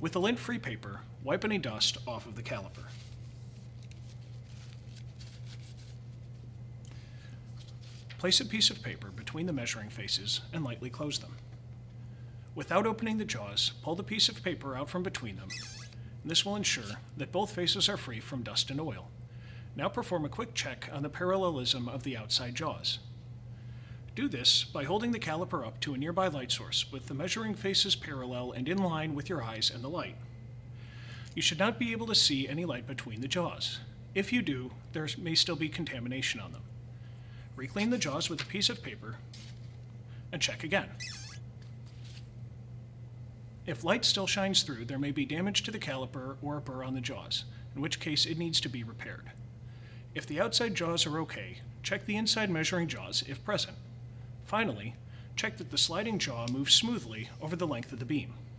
With the lint-free paper, wipe any dust off of the caliper. Place a piece of paper between the measuring faces and lightly close them. Without opening the jaws, pull the piece of paper out from between them. This will ensure that both faces are free from dust and oil. Now perform a quick check on the parallelism of the outside jaws. Do this by holding the caliper up to a nearby light source with the measuring faces parallel and in line with your eyes and the light. You should not be able to see any light between the jaws. If you do, there may still be contamination on them. Reclean the jaws with a piece of paper and check again. If light still shines through, there may be damage to the caliper or a burr on the jaws, in which case it needs to be repaired. If the outside jaws are okay, check the inside measuring jaws if present. Finally, check that the sliding jaw moves smoothly over the length of the beam.